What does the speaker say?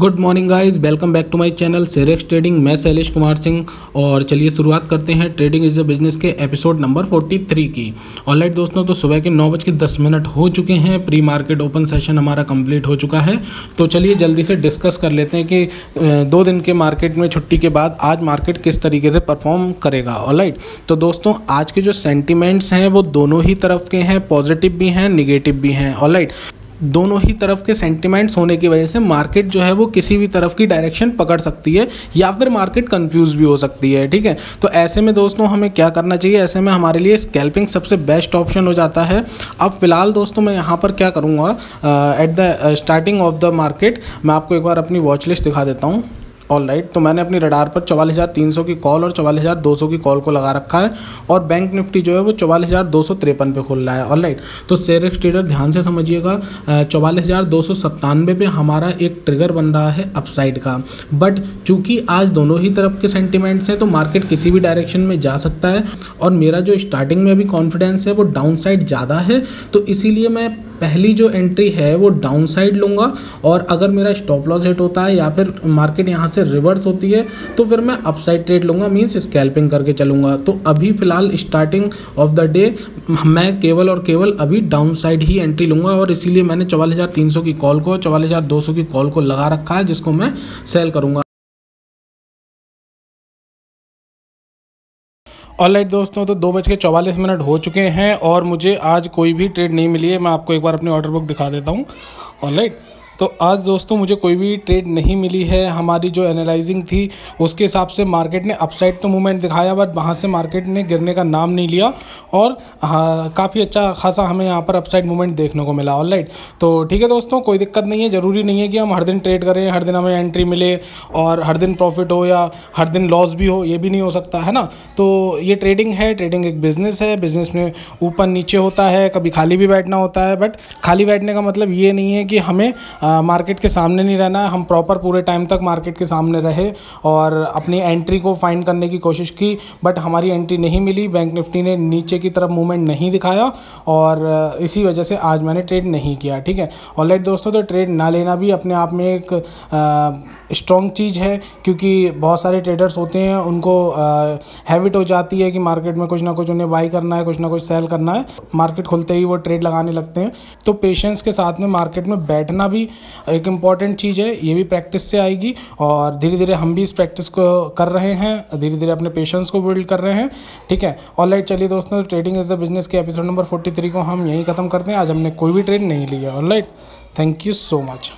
Good morning guys, welcome back to my channel Cyrex trading. मैं शैलेश कुमार सिंह और चलिए शुरुआत करते हैं ट्रेडिंग इज अ बिजनेस के एपिसोड नंबर 43 की। ऑलराइट दोस्तों, तो सुबह के 9:10 हो चुके हैं, प्री मार्केट ओपन सेशन हमारा कंप्लीट हो चुका है। तो चलिए जल्दी से डिस्कस कर लेते हैं कि 2 दिन के मार्केट में छुट्टी के बाद आज मार्केट किस तरीके से परफॉर्म करेगा। ऑलराइट, तो दोस्तों आज के जो सेंटिमेंट्स हैं वो दोनों ही तरफ के हैं, पॉजिटिव भी हैं निगेटिव भी हैं। ऑलराइट, दोनों ही तरफ के सेंटिमेंट्स होने की वजह से मार्केट जो है वो किसी भी तरफ की डायरेक्शन पकड़ सकती है या फिर मार्केट कंफ्यूज भी हो सकती है। ठीक है, तो ऐसे में दोस्तों हमें क्या करना चाहिए? ऐसे में हमारे लिए स्कैल्पिंग सबसे बेस्ट ऑप्शन हो जाता है। अब फिलहाल दोस्तों मैं यहाँ पर क्या करूँगा, at the starting of the market मैं आपको एक बार अपनी वॉच लिस्ट दिखा देता हूँ। ऑलराइट, तो मैंने अपनी रडार पर 44,300 की कॉल और 44,200 की कॉल को लगा रखा है और बैंक निफ्टी जो है वो 44,253 पे खुल रहा है। ऑलराइट, तो साइरेक्स ट्रेडर ध्यान से समझिएगा, 44,297 पे हमारा एक ट्रिगर बन रहा है अपसाइड का। बट चूंकि आज दोनों ही तरफ के सेंटिमेंट्स हैं तो मार्केट किसी भी डायरेक्शन में जा सकता है और मेरा जो स्टार्टिंग में भी कॉन्फिडेंस है वो डाउन साइड ज़्यादा है, तो इसीलिए मैं पहली जो एंट्री है वो डाउन साइड लूँगा और अगर मेरा स्टॉप लॉस हिट होता है या फिर मार्केट यहाँ से रिवर्स होती है तो फिर मैं अपसाइड ट्रेड लूँगा, मीन्स स्कैल्पिंग करके चलूँगा। तो अभी फ़िलहाल स्टार्टिंग ऑफ द डे मैं केवल और केवल अभी डाउन साइड ही एंट्री लूँगा और इसीलिए मैंने 44,300 की कॉल को 44,200 की कॉल को लगा रखा है जिसको मैं सेल करूँगा। ऑलराइट दोस्तों, तो 2:44 हो चुके हैं और मुझे आज कोई भी ट्रेड नहीं मिली है। मैं आपको एक बार अपनी ऑर्डर बुक दिखा देता हूँ। ऑलराइट, तो आज दोस्तों मुझे कोई भी ट्रेड नहीं मिली है। हमारी जो एनालाइजिंग थी उसके हिसाब से मार्केट ने अपसाइड तो मूवमेंट दिखाया बट वहाँ से मार्केट ने गिरने का नाम नहीं लिया और हाँ, काफ़ी अच्छा खासा हमें यहाँ पर अपसाइड मूवमेंट देखने को मिला। ऑलराइट, तो ठीक है दोस्तों, कोई दिक्कत नहीं है। ज़रूरी नहीं है कि हम हर दिन ट्रेड करें, हर दिन हमें एंट्री मिले और हर दिन प्रॉफिट हो या हर दिन लॉस भी हो, ये भी नहीं हो सकता है ना। तो ये ट्रेडिंग है, ट्रेडिंग एक बिज़नेस है, बिज़नेस में ऊपर नीचे होता है, कभी खाली भी बैठना होता है। बट खाली बैठने का मतलब ये नहीं है कि हमें मार्केट के सामने नहीं रहना है। हम प्रॉपर पूरे टाइम तक मार्केट के सामने रहे और अपनी एंट्री को फाइंड करने की कोशिश की बट हमारी एंट्री नहीं मिली। बैंक निफ्टी ने नीचे की तरफ मूवमेंट नहीं दिखाया और इसी वजह से आज मैंने ट्रेड नहीं किया। ठीक है, ऑलराइट दोस्तों, तो ट्रेड ना लेना भी अपने आप में एक स्ट्रॉन्ग चीज़ है क्योंकि बहुत सारे ट्रेडर्स होते हैं उनको हैबिट हो जाती है कि मार्केट में कुछ ना कुछ उन्हें बाई करना है, कुछ ना कुछ सेल करना है, मार्केट खुलते ही वो ट्रेड लगाने लगते हैं। तो पेशेंस के साथ में मार्केट में बैठना भी एक इम्पॉर्टेंट चीज़ है, ये भी प्रैक्टिस से आएगी और धीरे धीरे हम भी इस प्रैक्टिस को कर रहे हैं, धीरे धीरे अपने पेशेंस को बिल्ड कर रहे हैं। ठीक है, ऑलराइट, चलिए दोस्तों, ट्रेडिंग इज द बिजनेस के एपिसोड नंबर 43 को हम यहीं ख़त्म करते हैं। आज हमने कोई भी ट्रेड नहीं लिया। Alright, thank you so much.